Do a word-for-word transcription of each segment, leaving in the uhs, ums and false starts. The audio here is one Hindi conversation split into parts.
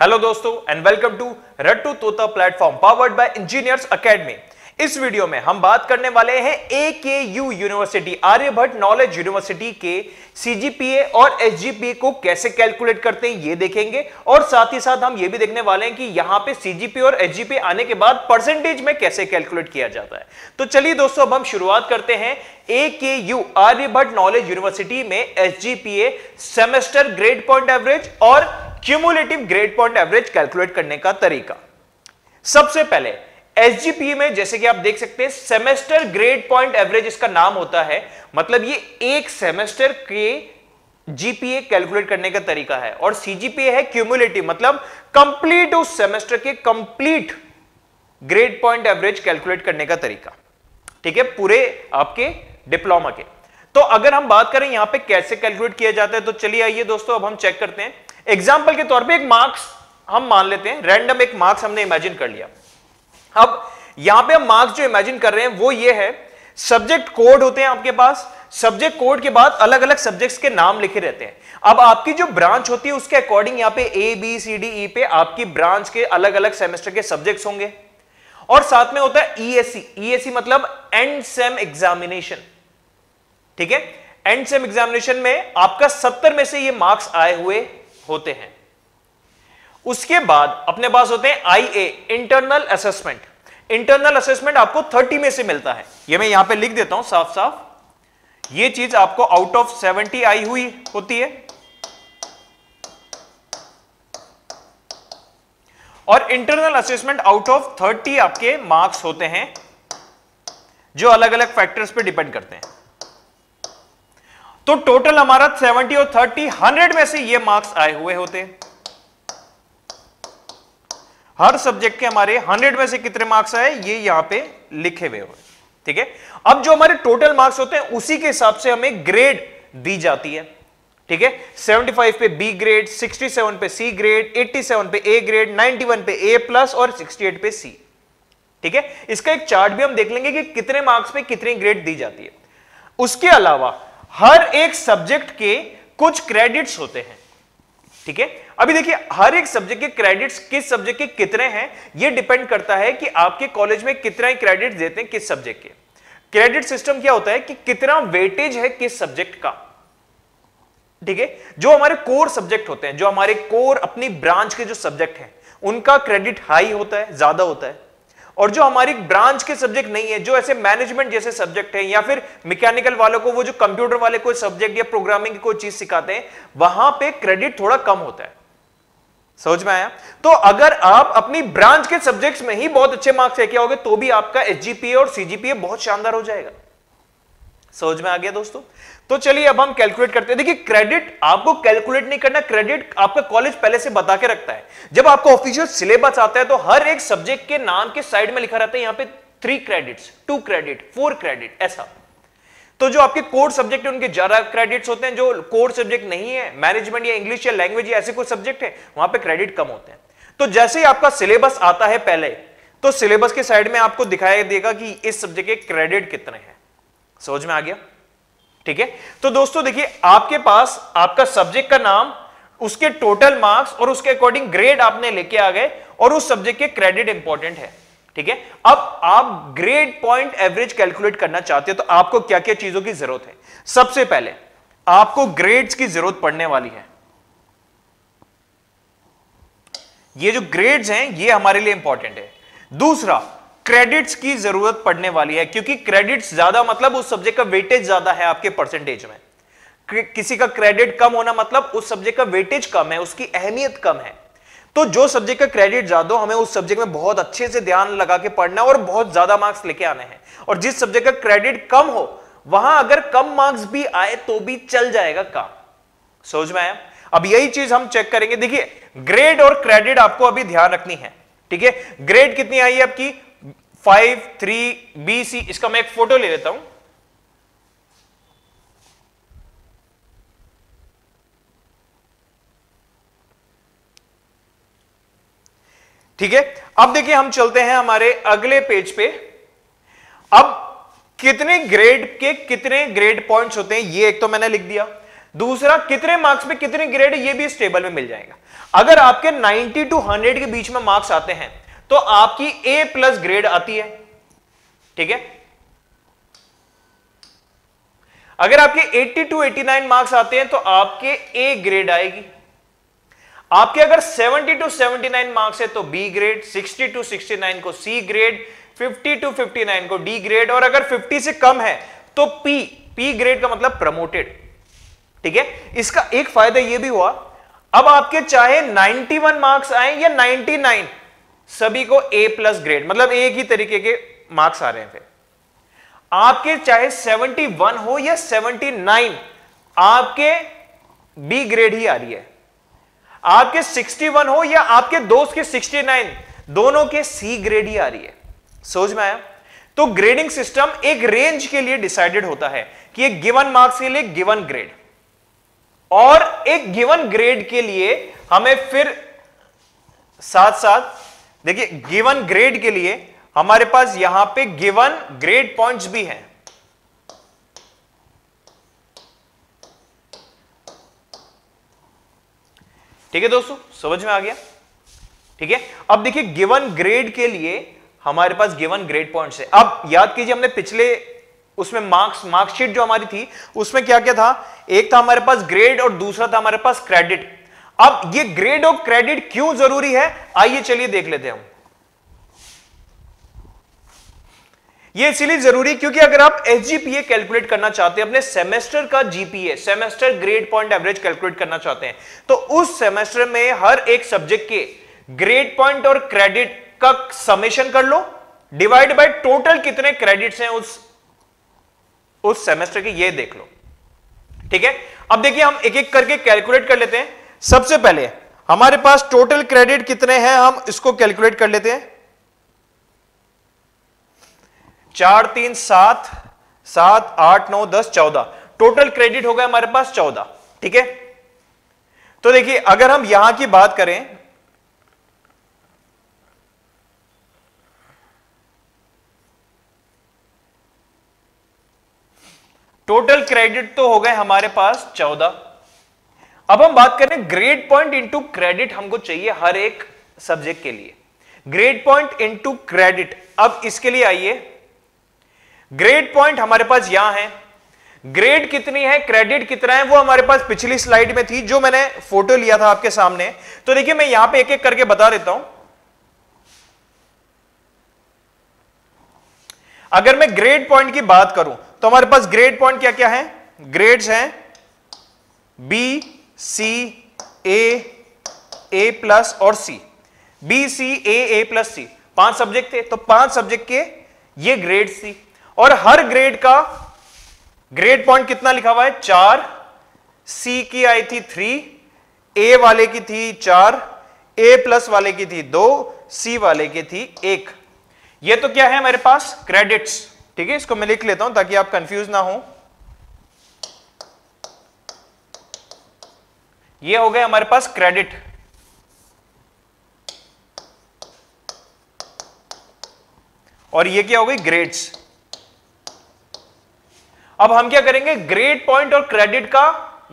हेलो दोस्तों एंड वेलकम टू रट्टू तोता platform powered by engineers academy. इस वीडियो में हम बात करने वाले हैं A K U university Aryabhatta knowledge university के सी जी पी ए और एस जी पी ए को कैसे कैलकुलेट करते हैं ये देखेंगे, और साथ ही साथ हम ये भी देखने वाले हैं कि यहाँ पे सी जी पी ए और एस जी पी ए आने के बाद परसेंटेज में कैसे कैलकुलेट किया जाता है। तो चलिए दोस्तों अब हम शुरुआत करते हैं A K U Aryabhatta knowledge university में S G P A semester grade point average और cumulative grade point average calculate करने का तरीका। सबसे पहले एस जी पी ए में जैसे कि आप देख सकते हैं सेमेस्टर ग्रेड पॉइंट एवरेज इसका नाम होता है, मतलब ये एक सेमेस्टर के जी पी ए कैलकुलेट करने का तरीका है, और सी जी पी ए है क्यूमुलेटिव, मतलब कंप्लीट उस सेमेस्टर के complete grade point average calculate करने का तरीका, ठीक है, पूरे आपके डिप्लोमा के। तो अगर हम बात करें यहां पे कैसे कैलकुलेट किया जाता है, तो चलिए आइए दोस्तों अब हम चेक करते हैं। एग्जाम्पल के तौर पे एक मार्क्स हम मान लेते हैं, रैंडम एक मार्क्स हमने इमेजिन कर लिया। अब यहां पे हम मार्क्स जो इमेजिन कर रहे हैं वो ये है, सब्जेक्ट कोड होते हैं आपके पास, सब्जेक्ट कोड के बाद अलग अलग सब्जेक्ट्स के नाम लिखे रहते हैं। अब आपकी जो ब्रांच होती है उसके अकॉर्डिंग यहाँ पे A B C D E पे आपकी ब्रांच के अलग अलग सेमेस्टर के सब्जेक्ट्स होंगे, और साथ में होता है E S C. E S C मतलब एंड सेम एग्जामिनेशन, ठीक है, एंड सेम एग्जामिनेशन में आपका सत्तर में से ये मार्क्स आए हुए होते हैं। उसके बाद अपने पास होते हैं I A internal assessment. Internal assessment आपको तीस में से मिलता है, ये मैं यहां पे लिख देता हूं साफ साफ, ये चीज आपको आउट ऑफ सत्तर आई हुई होती है। और इंटरनल असेसमेंट आउट ऑफ तीस आपके मार्क्स होते हैं जो अलग अलग फैक्टर्स पे डिपेंड करते हैं। तो टोटल हमारा सत्तर और तीस, सौ में से ये मार्क्स आए हुए होते हैं। हर सब्जेक्ट के हमारे सौ में से कितने मार्क्स आए ये यहां पे लिखे हुए होते हैं, ठीक है। अब जो हमारे टोटल मार्क्स होते हैं उसी के हिसाब से हमें ग्रेड दी जाती है, ठीक है। पचहत्तर पे बी ग्रेड, सड़सठ पे सी ग्रेड, सत्तासी पे ए ग्रेड, इक्यानवे पे ए प्लस और अड़सठ पे सी, ठीक है। इसका एक चार्ट भी हम देख लेंगे कि कितने मार्क्स पे कितनी ग्रेड दी जाती है। उसके अलावा हर एक सब्जेक्ट के कुछ क्रेडिट्स होते हैं, ठीक है। अभी देखिए हर एक सब्जेक्ट के क्रेडिट्स, किस सब्जेक्ट के कितने हैं ये डिपेंड करता है कि आपके कॉलेज में कितना क्रेडिट देते हैं किस सब्जेक्ट के। क्रेडिट सिस्टम क्या होता है कि कितना वेटेज है किस सब्जेक्ट का, ठीक है। जो हमारे कोर सब्जेक्ट होते हैं, जो हमारे कोर अपनी ब्रांच के जो सब्जेक्ट हैं उनका क्रेडिट हाई होता है, ज्यादा होता है, और जो हमारी ब्रांच के सब्जेक्ट नहीं है, जो ऐसे मैनेजमेंट जैसे सब्जेक्ट हैं, या फिर मैकेनिकल वालों को वो जो कंप्यूटर वाले कोई सब्जेक्ट या प्रोग्रामिंग की कोई चीज सिखाते हैं, वहां पे क्रेडिट थोड़ा कम होता है। समझ में आया? तो अगर आप अपनी ब्रांच के सब्जेक्ट्स में ही बहुत अच्छे मार्क्स लेके आओगे तो भी आपका एस जी पी ए और सी जी पी ए बहुत शानदार हो जाएगा। समझ में आ गया दोस्तों? तो चलिए अब हम कैलकुलेट करते हैं। देखिए क्रेडिट आपको कैलकुलेट नहीं करना, क्रेडिट आपका कॉलेज पहले से बता के रखता है। जब आपको ऑफिशियल सिलेबस आता है तो हर एक सब्जेक्ट के नाम के साइड में लिखा रहता है यहाँ पे three credits, two credit, four credit, ऐसा। तो जो आपके कोर सब्जेक्ट है उनके ज्यादा क्रेडिट्स होते हैं, जो कोर सब्जेक्ट नहीं है, मैनेजमेंट या इंग्लिश या लैंग्वेज या ऐसे कोई सब्जेक्ट है, वहां पे क्रेडिट कम होते हैं। तो जैसे ही आपका सिलेबस आता है पहले तो सिलेबस के साइड में आपको दिखाई देगा कि इस सब्जेक्ट के क्रेडिट कितने हैं। समझ में आ गया? ठीक है। तो दोस्तों देखिए आपके पास आपका सब्जेक्ट का नाम, उसके टोटल मार्क्स और उसके अकॉर्डिंग ग्रेड आपने लेके आ गए, और उस सब्जेक्ट के क्रेडिट इंपॉर्टेंट है, ठीक है। अब आप ग्रेड पॉइंट एवरेज कैलकुलेट करना चाहते हो तो आपको क्या क्या चीजों की जरूरत है। सबसे पहले आपको ग्रेड्स की जरूरत पड़ने वाली है। ये जो ग्रेड्स हैं ये हमारे लिए इंपॉर्टेंट है। दूसरा, क्रेडिट्स की जरूरत पड़ने वाली है, क्योंकि क्रेडिट्स ज्यादा मतलब उस सब्जेक्ट का वेटेज ज्यादा है आपके परसेंटेज में। किसी का क्रेडिट कम होना मतलब उस सब्जेक्ट का वेटेज कम है, उसकी अहमियत कम है। तो जो सब्जेक्ट का क्रेडिट ज्यादा हो हमें उस सब्जेक्ट में बहुत अच्छे से ध्यान लगा के पढ़ना है और बहुत ज्यादा मार्क्स लेके आने हैं, और जिस सब्जेक्ट का क्रेडिट कम हो वहां अगर कम मार्क्स भी आए तो भी चल जाएगा काम। समझ में आया? अब यही चीज हम चेक करेंगे। देखिए ग्रेड और क्रेडिट आपको अभी ध्यान रखनी है, ठीक है। ग्रेड कितनी आई है आपकी, फाइव, थ्री, बी, सी। इसका मैं एक फोटो ले लेता हूं। ठीक है। अब देखिए हम चलते हैं हमारे अगले पेज पे। अब कितने ग्रेड के कितने ग्रेड पॉइंट्स होते हैं ये एक तो मैंने लिख दिया। दूसरा कितने मार्क्स पे कितने ग्रेड, ये भी इस टेबल में मिल जाएगा। अगर आपके नब्बे टू सौ के बीच में मार्क्स आते हैं तो आपकी ए प्लस ग्रेड आती है, ठीक है। अगर आपके अस्सी टू नवासी मार्क्स आते हैं तो आपके ए ग्रेड आएगी। आपके अगर सत्तर टू उन्यासी मार्क्स है तो बी ग्रेड, साठ टू उनहत्तर को सी ग्रेड, पचास टू उनसठ को डी ग्रेड, और अगर पचास से कम है तो पी, पी ग्रेड का मतलब प्रमोटेड, ठीक है। इसका एक फायदा यह भी हुआ, अब आपके चाहे इक्यानवे मार्क्स आए या निन्यानवे, सभी को ए प्लस ग्रेड, मतलब एक ही तरीके के मार्क्स आ रहे हैं। फिर आपके चाहे इकहत्तर हो या उन्यासी, आपके बी ग्रेड ही आ रही है। आपके इकसठ हो या आपके दोस्त के उनहत्तर, दोनों के सी ग्रेड ही आ रही है। सोच में आया? तो ग्रेडिंग सिस्टम एक रेंज के लिए डिसाइडेड होता है कि एक गिवन मार्क्स के लिए गिवन ग्रेड, और एक गिवन ग्रेड के लिए हमें फिर साथ साथ देखिए, गिवन ग्रेड के लिए हमारे पास यहां पे गिवन ग्रेड पॉइंट्स भी हैं। ठीक है दोस्तों, समझ में आ गया? ठीक है, अब देखिए गिवन ग्रेड के लिए हमारे पास गिवन ग्रेड पॉइंट्स है। अब याद कीजिए हमने पिछले उसमें मार्क्स मार्कशीट जो हमारी थी उसमें क्या क्या था, एक था हमारे पास ग्रेड और दूसरा था हमारे पास क्रेडिट। अब ये ग्रेड और क्रेडिट क्यों जरूरी है, आइए चलिए देख लेते हैं हम। ये इसलिए जरूरी क्योंकि अगर आप एसजीपीए कैलकुलेट करना चाहते हैं, अपने सेमेस्टर का GPA, semester grade point average calculate करना चाहते हैं, तो उस सेमेस्टर में हर एक सब्जेक्ट के ग्रेड पॉइंट और क्रेडिट का समेशन कर लो, डिवाइड बाय टोटल कितने क्रेडिट्स हैं उस उस सेमेस्टर के, ये देख लो, ठीक है। अब देखिए हम एक एक करके कैलकुलेट कर लेते हैं। सबसे पहले हमारे पास टोटल क्रेडिट कितने हैं, हम इसको कैलकुलेट कर लेते हैं। चार तीन सात, सात आठ नौ दस, चौदह टोटल क्रेडिट हो गए हमारे पास चौदह, ठीक है। तो देखिए अगर हम यहां की बात करें, टोटल क्रेडिट तो हो गए हमारे पास चौदह। अब हम बात करें ग्रेड पॉइंट इंटू क्रेडिट, हमको चाहिए हर एक सब्जेक्ट के लिए ग्रेड पॉइंट इंटू क्रेडिट। अब इसके लिए आइए, ग्रेड पॉइंट हमारे पास यहां है, ग्रेड कितनी है, क्रेडिट कितना है, वो हमारे पास पिछली स्लाइड में थी जो मैंने फोटो लिया था आपके सामने। तो देखिए मैं यहां पे एक एक करके बता देता हूं। अगर मैं ग्रेड पॉइंट की बात करूं तो हमारे पास ग्रेड पॉइंट क्या क्या है, ग्रेड्स हैं बी, सी, ए, ए प्लस और सी, बी, सी, ए, ए प्लस सी, पांच सब्जेक्ट थे तो पांच सब्जेक्ट के ये ग्रेड थी, और हर ग्रेड का ग्रेड पॉइंट कितना लिखा हुआ है, चार, सी की आई थी थ्री, ए वाले की थी चार, ए प्लस वाले की थी दो, सी वाले की थी एक। ये तो क्या है हमारे पास क्रेडिट्स, ठीक है। इसको मैं लिख लेता हूं ताकि आप कंफ्यूज ना हो। ये हो गए हमारे पास क्रेडिट। और ये क्या हो गई, ग्रेड्स। अब हम क्या करेंगे, ग्रेड पॉइंट और क्रेडिट का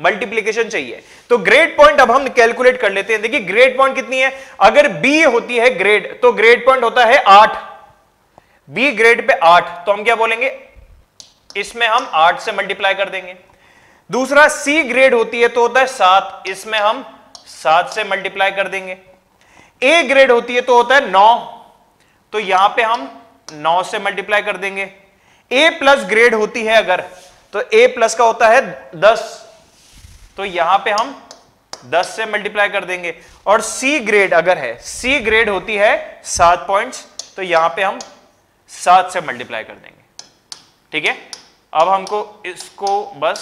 मल्टीप्लिकेशन चाहिए, तो ग्रेड पॉइंट अब हम कैलकुलेट कर लेते हैं। देखिए ग्रेड पॉइंट कितनी है, अगर बी होती है ग्रेड तो ग्रेड पॉइंट होता है आठ, बी ग्रेड पे आठ, तो हम क्या बोलेंगे, इसमें हम आठ से मल्टीप्लाई कर देंगे। दूसरा सी ग्रेड होती है तो होता है सात, इसमें हम सात से मल्टीप्लाई कर देंगे। ए ग्रेड होती है तो होता है नौ, तो यहां पे हम नौ से मल्टीप्लाई कर देंगे। ए प्लस ग्रेड होती है अगर तो ए प्लस का होता है दस, तो यहां पे हम दस से मल्टीप्लाई कर देंगे। और सी ग्रेड अगर है, सी ग्रेड होती है सात पॉइंट्स, तो यहां पे हम सात से मल्टीप्लाई कर देंगे, ठीक है। अब हमको इसको बस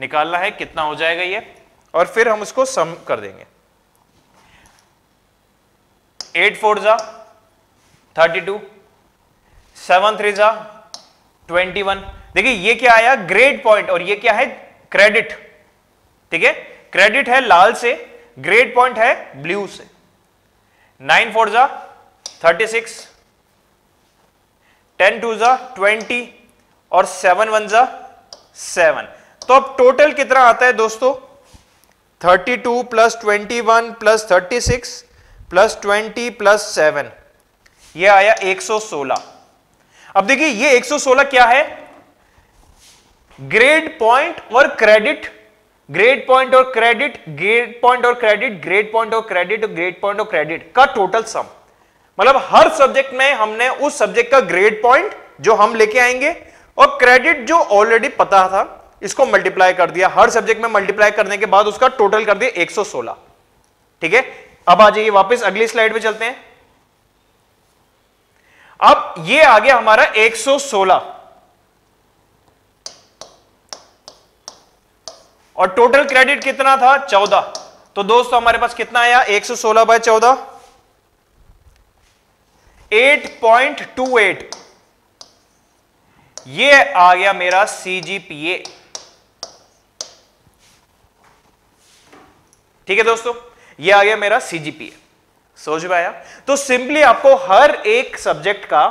निकालना है कितना हो जाएगा ये, और फिर हम उसको सम कर देंगे। एट फोर जा थर्टी टू, सेवन थ्री जा ट्वेंटी वन। देखिए ये क्या आया, ग्रेड पॉइंट, और ये क्या है, क्रेडिट, ठीक है। क्रेडिट है लाल से, ग्रेड पॉइंट है ब्लू से। नाइन फोर जा थर्टी सिक्स, टेन टू जा ट्वेंटी, और सेवन वन जा सेवन। तो अब टोटल कितना आता है दोस्तों, thirty two plus twenty one plus thirty six plus twenty plus seven, ये आया एक सौ सोलह। अब देखिए ये एक सौ सोलह क्या है, ग्रेड पॉइंट और क्रेडिट, ग्रेड पॉइंट और क्रेडिट, ग्रेड पॉइंट और क्रेडिट, ग्रेड पॉइंट और क्रेडिट, ग्रेड पॉइंट और क्रेडिट का टोटल सम, मतलब हर सब्जेक्ट में हमने उस सब्जेक्ट का ग्रेड पॉइंट जो हम लेके आएंगे और क्रेडिट जो ऑलरेडी पता था इसको मल्टीप्लाई कर दिया, हर सब्जेक्ट में मल्टीप्लाई करने के बाद उसका टोटल कर दिया एक सौ सोलह। ठीक है, अब आ जाइए वापस अगली स्लाइड पे चलते हैं। अब ये आ गया हमारा एक सौ सोलह और टोटल क्रेडिट कितना था चौदह, तो दोस्तों हमारे पास कितना आया एक सौ सोलह बाय चौदह, एट पॉइंट टू एट। ये आ गया मेरा सी जी पी ए। ठीक है दोस्तों, ये आ गया मेरा सी जी पी ए। सोच में आया? तो सिंपली आपको हर एक सब्जेक्ट का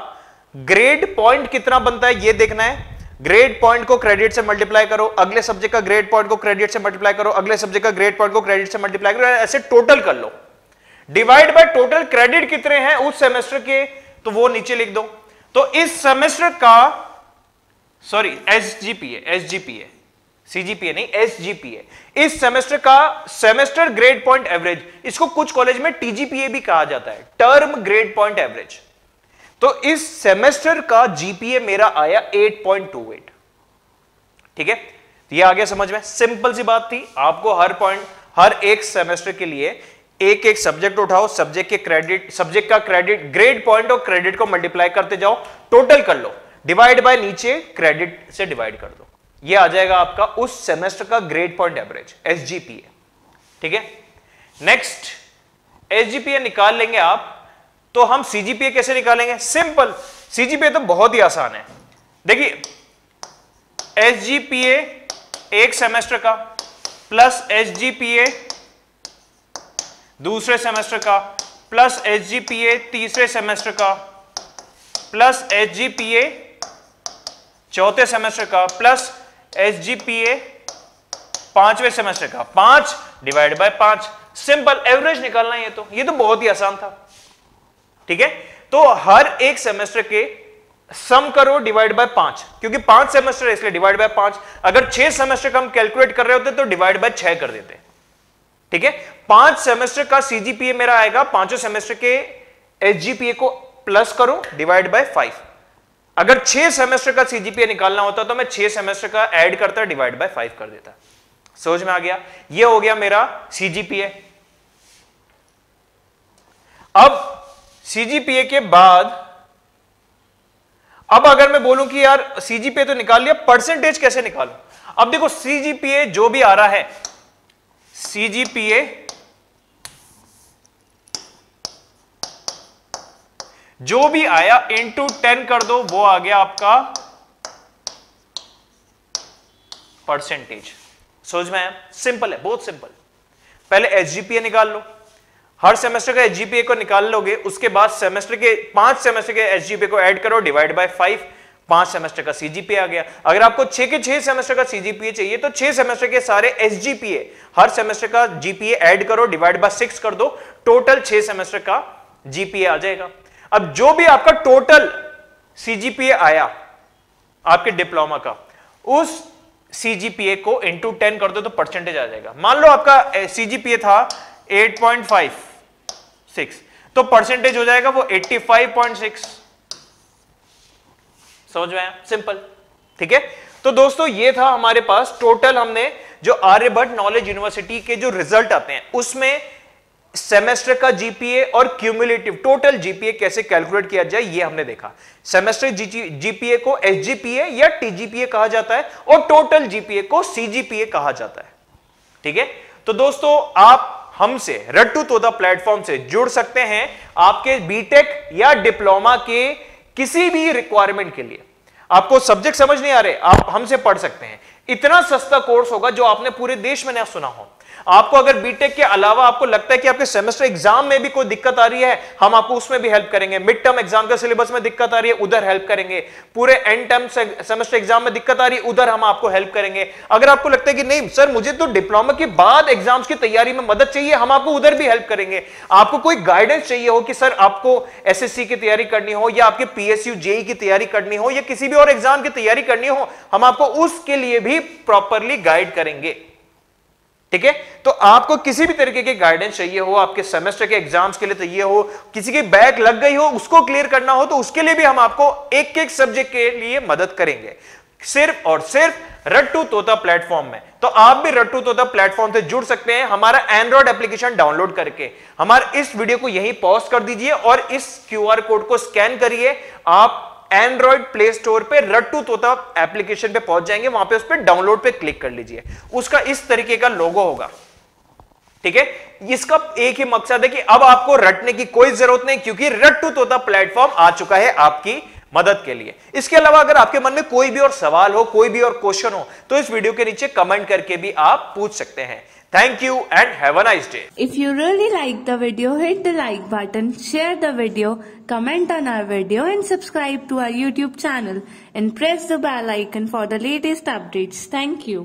ग्रेड पॉइंट कितना बनता है ये देखना है। ग्रेड पॉइंट को क्रेडिट से मल्टीप्लाई करो, अगले सब्जेक्ट का ग्रेड पॉइंट को क्रेडिट से मल्टीप्लाई करो, अगले सब्जेक्ट का ग्रेड पॉइंट को क्रेडिट से मल्टीप्लाई करो, ऐसे टोटल कर लो। डिवाइड बाय टोटल क्रेडिट कितने हैं उस सेमेस्टर के, तो वो नीचे लिख दो। तो इस सेमेस्टर का sorry S G P A S G P A C G P A नहीं एस जी पी ए, इस सेमेस्टर का सेमेस्टर ग्रेड पॉइंट एवरेज, इसको कुछ कॉलेज में टी जी पी ए भी कहा जाता है, टर्म ग्रेड पॉइंट एवरेज। तो इस सेमेस्टर का जी पी ए मेरा आया एट पॉइंट टू एट। ठीक है, तो ये आ गया समझ में। सिंपल सी बात थी, आपको हर पॉइंट हर एक सेमेस्टर के लिए एक एक सब्जेक्ट उठाओ, सब्जेक्ट के क्रेडिट सब्जेक्ट का क्रेडिट ग्रेड पॉइंट और क्रेडिट को मल्टीप्लाई करते जाओ, टोटल कर लो, डिवाइड बाय नीचे क्रेडिट से डिवाइड कर दो, ये आ जाएगा आपका उस सेमेस्टर का grade point average S G P A. ठीक है, next S G P A निकाल लेंगे आप, तो हम सी जी पी ए कैसे निकालेंगे? सिंपल, सी जी पी ए तो बहुत ही आसान है। देखिए एस जी पी ए एक सेमेस्टर का plus S G P A दूसरे सेमेस्टर का plus S G P A तीसरे सेमेस्टर का plus S G P A चौथे सेमेस्टर का plus S G P A पांचवे सेमेस्टर का, पांच डिवाइड बाय पांच। सिंपल एवरेज निकालना है, ये तो ये तो बहुत ही आसान था। ठीक है, तो हर एक सेमेस्टर के सम करो डिवाइड बाय पांच, क्योंकि पांच सेमेस्टर है इसलिए डिवाइड बाय पांच। अगर छह सेमेस्टर का हम कैलकुलेट कर रहे होते तो डिवाइड बाय छह कर देते। ठीक है, पांच सेमेस्टर का सी जी पी ए मेरा आएगा, पांचों सेमेस्टर के एस जी पी ए को प्लस करो डिवाइड बाय फाइव। अगर छह सेमेस्टर का सी जी पी ए निकालना होता तो मैं छह सेमेस्टर का ऐड करता डिवाइड बाय फाइव कर देता। समझ में आ गया? ये हो गया मेरा सी जी पी ए। अब सी जी पी ए के बाद अब अगर मैं बोलूं कि यार सी जी पी ए तो निकाल लिया, परसेंटेज कैसे निकालूं? अब देखो सी जी पी ए जो भी आ रहा है, सी जी पी ए जो भी आया इंटू टेन कर दो, वो आ गया आपका परसेंटेज। समझ में आया? सिंपल है, बहुत सिंपल। पहले एस जी पी ए निकाल लो, हर सेमेस्टर का एस जी पी ए को निकाल लोगे, उसके बाद सेमेस्टर के पांच सेमेस्टर के एस जी पी ए को ऐड करो डिवाइड बाय फाइव, पांच सेमेस्टर का सी जी पी ए आ गया। अगर आपको छह के छह सेमेस्टर का सी जी पी ए चाहिए तो छह सेमेस्टर के सारे एस जी पी ए, हर सेमेस्टर का जी पी ए ऐड करो डिवाइड बाय सिक्स कर दो, टोटल छह सेमेस्टर का जी पी ए आ जाएगा। अब जो भी आपका टोटल सी जी पी ए आया आपके डिप्लोमा का, उस सी जी पी ए को इंटू टेन कर दो तो परसेंटेज आ जाएगा। मान लो आपका सी जी पी ए था एट पॉइंट फाइव सिक्स, तो परसेंटेज हो जाएगा वो एट्टी फाइव पॉइंट सिक्स। समझ में आया? सिंपल। ठीक है, तो दोस्तों ये था हमारे पास टोटल, हमने जो आर्यभट्ट नॉलेज यूनिवर्सिटी के जो रिजल्ट आते हैं उसमें सेमेस्टर का जीपीए और क्यूमुलेटिव टोटल जीपीए कैसे कैलकुलेट किया जाए ये हमने देखा। सेमेस्टर जीपीए को एसजीपीए या टीजीपीए कहा जाता है और टोटल जीपीए को सीजीपीए कहा जाता है। ठीक है, तो दोस्तों आप हमसे रट्टू तोता प्लेटफॉर्म से जुड़ सकते हैं आपके बीटेक या डिप्लोमा के किसी भी रिक्वायरमेंट के लिए। आपको सब्जेक्ट समझ नहीं आ रहे, आप हमसे पढ़ सकते हैं। इतना सस्ता कोर्स होगा जो आपने पूरे देश में ना सुना हो। आपको अगर बीटेक के अलावा आपको लगता है कि आपके सेमेस्टर एग्जाम में भी कोई दिक्कत आ रही है, हम आपको उसमें भी हेल्प करेंगे। मिड टर्म एग्जाम का सिलेबस में दिक्कत आ रही है, उधर हेल्प करेंगे। पूरे एंड टर्म सेमेस्टर एग्जाम में दिक्कत आ रही है, उधर हम आपको हेल्प करेंगे। अगर आपको लगता है कि नहीं सर मुझे तो डिप्लोमा के बाद एग्जाम्स की तैयारी में मदद चाहिए, हम आपको उधर भी हेल्प करेंगे। आपको कोई गाइडेंस चाहिए हो कि सर आपको एसएससी की तैयारी करनी हो या आपके पीएसयू जेई की तैयारी करनी हो या किसी भी और एग्जाम की तैयारी करनी हो, हम आपको उसके लिए भी प्रॉपरली गाइड करेंगे। ठीक है, तो आपको किसी भी तरीके के गाइडेंस चाहिए हो, आपके सेमेस्टर के एग्जाम्स के लिए चाहिए हो, किसी की बैक लग गई हो उसको क्लियर करना हो, तो उसके लिए भी हम आपको एक एक सब्जेक्ट के लिए मदद करेंगे, सिर्फ और सिर्फ रट्टू तोता प्लेटफॉर्म में। तो आप भी रट्टू तोता प्लेटफॉर्म से जुड़ सकते हैं हमारा एंड्रॉइड एप्लीकेशन डाउनलोड करके। हमारे इस वीडियो को यहीं पॉज कर दीजिए और इस क्यूआर कोड को स्कैन करिए, आप एंड्रॉइड प्ले स्टोर पे रट्टू तोता एप्लीकेशन पे पहुंच जाएंगे, वहां पे उस पे डाउनलोड पे क्लिक कर लीजिए। उसका इस तरीके का लोगो होगा। ठीक है, इसका एक ही मकसद है कि अब आपको रटने की कोई जरूरत नहीं, क्योंकि रट्टू तोता प्लेटफॉर्म आ चुका है आपकी मदद के लिए। इसके अलावा अगर आपके मन में कोई भी और सवाल हो, कोई भी और क्वेश्चन हो, तो इस वीडियो के नीचे कमेंट करके भी आप पूछ सकते हैं। Thank you and have a nice day. If you really like the video, hit the like button, share the video, comment on our video and subscribe to our YouTube channel and press the bell icon for the latest updates. Thank you.